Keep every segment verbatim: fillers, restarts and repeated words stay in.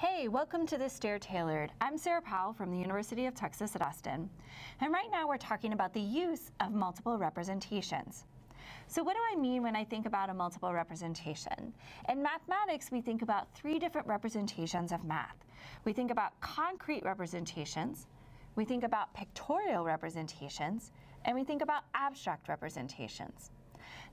Hey, welcome to this Stair Tailored. I'm Sarah Powell from the University of Texas at Austin. And right now we're talking about the use of multiple representations. So what do I mean when I think about a multiple representation? In mathematics, we think about three different representations of math. We think about concrete representations, we think about pictorial representations, and we think about abstract representations.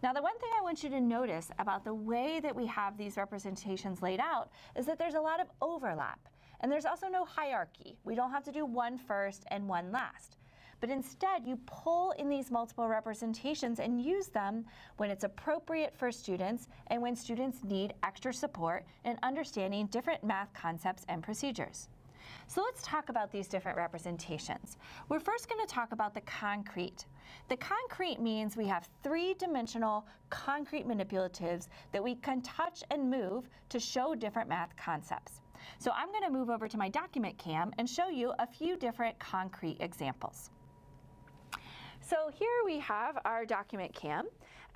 Now, the one thing I want you to notice about the way that we have these representations laid out is that there's a lot of overlap, and there's also no hierarchy. We don't have to do one first and one last. But instead, you pull in these multiple representations and use them when it's appropriate for students and when students need extra support in understanding different math concepts and procedures. So let's talk about these different representations. We're first going to talk about the concrete. The concrete means we have three-dimensional concrete manipulatives that we can touch and move to show different math concepts. So I'm going to move over to my document cam and show you a few different concrete examples. So here we have our document cam,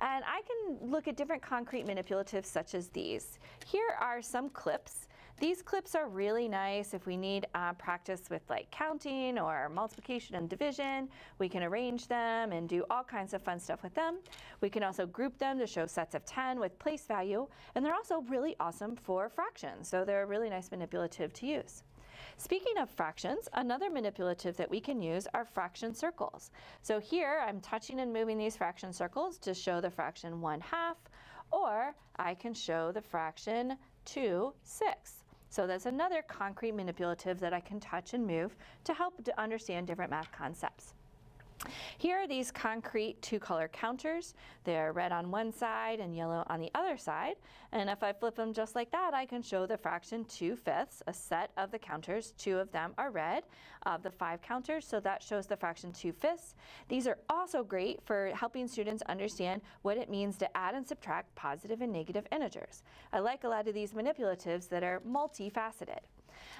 and I can look at different concrete manipulatives such as these. Here are some clips. These clips are really nice if we need uh, practice with like counting or multiplication and division. We can arrange them and do all kinds of fun stuff with them. We can also group them to show sets of ten with place value, and they're also really awesome for fractions, so they're a really nice manipulative to use. Speaking of fractions, another manipulative that we can use are fraction circles. So here I'm touching and moving these fraction circles to show the fraction one half, or I can show the fraction two sixths. So that's another concrete manipulative that I can touch and move to help to understand different math concepts. Here are these concrete two-color counters. They're red on one side and yellow on the other side. And if I flip them just like that, I can show the fraction two fifths, a set of the counters. Two of them are red of the five counters, so that shows the fraction two fifths. These are also great for helping students understand what it means to add and subtract positive and negative integers. I like a lot of these manipulatives that are multifaceted.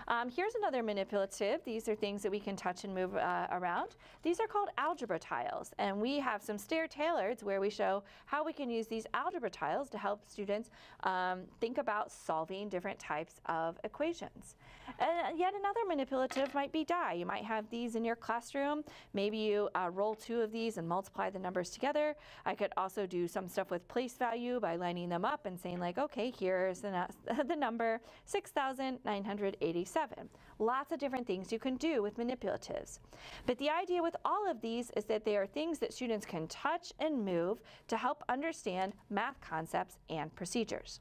Um, here's another manipulative. These are things that we can touch and move uh, around. These are called algebra tiles, and we have some stair tailoreds where we show how we can use these algebra tiles to help students um, think about solving different types of equations. And yet another manipulative might be die. You might have these in your classroom. Maybe you uh, roll two of these and multiply the numbers together. I could also do some stuff with place value by lining them up and saying like, okay, here's the, the number six thousand nine hundred eighty-seven. Lots of different things you can do with manipulatives. But the idea with all of these is that they are things that students can touch and move to help understand math concepts and procedures.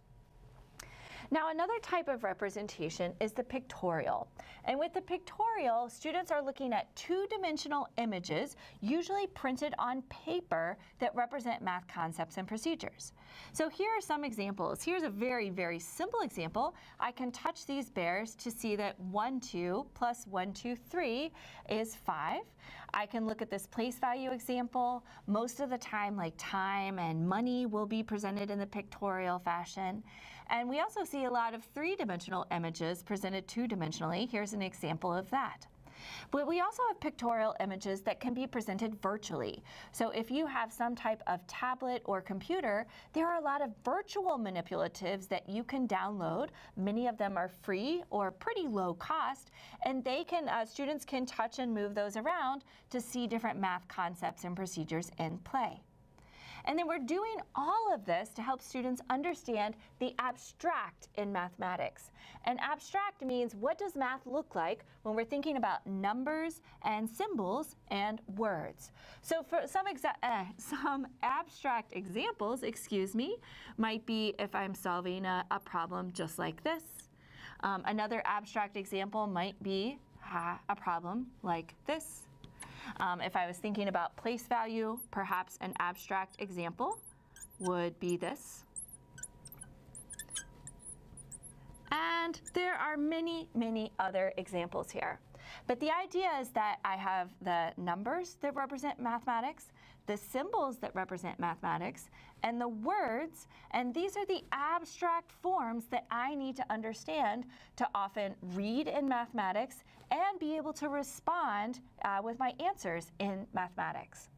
Now, another type of representation is the pictorial. And with the pictorial, students are looking at two-dimensional images, usually printed on paper, that represent math concepts and procedures. So here are some examples. Here's a very, very simple example. I can touch these bears to see that one, two plus one, two, three is five. I can look at this place value example. Most of the time, like time and money will be presented in the pictorial fashion. And we also see a lot of three-dimensional images presented two-dimensionally. Here's an example of that. But we also have pictorial images that can be presented virtually. So if you have some type of tablet or computer, there are a lot of virtual manipulatives that you can download. Many of them are free or pretty low cost, and they can uh, students can touch and move those around to see different math concepts and procedures in play. And then we're doing all of this to help students understand the abstract in mathematics. And abstract means, what does math look like when we're thinking about numbers and symbols and words? So for some, exa uh, some abstract examples, excuse me, might be if I'm solving a, a problem just like this. Um, another abstract example might be uh, a problem like this. Um, if I was thinking about place value, perhaps an abstract example would be this. And there are many, many other examples here. But the idea is that I have the numbers that represent mathematics, the symbols that represent mathematics, and the words, and these are the abstract forms that I need to understand to often read in mathematics and be able to respond uh, with my answers in mathematics.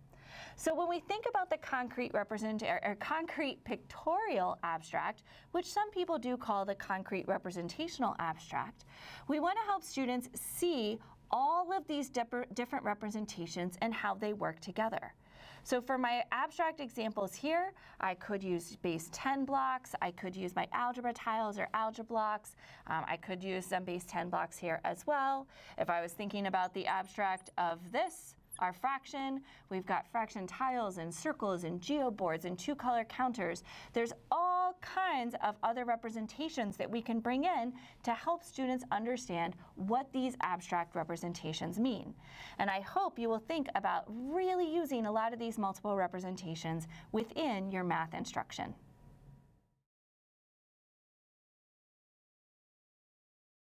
So when we think about the concrete represent or, or concrete pictorial abstract, which some people do call the concrete representational abstract, we want to help students see all of these different representations and how they work together. So for my abstract examples here, I could use base ten blocks, I could use my algebra tiles or algebra blocks, um, I could use some base ten blocks here as well. If I was thinking about the abstract of this, our fraction, we've got fraction tiles and circles and geoboards and two color counters. There's all kinds of other representations that we can bring in to help students understand what these abstract representations mean. And I hope you will think about really using a lot of these multiple representations within your math instruction.